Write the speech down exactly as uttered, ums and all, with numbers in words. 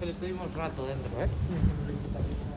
que le estuvimos rato dentro, ¿eh?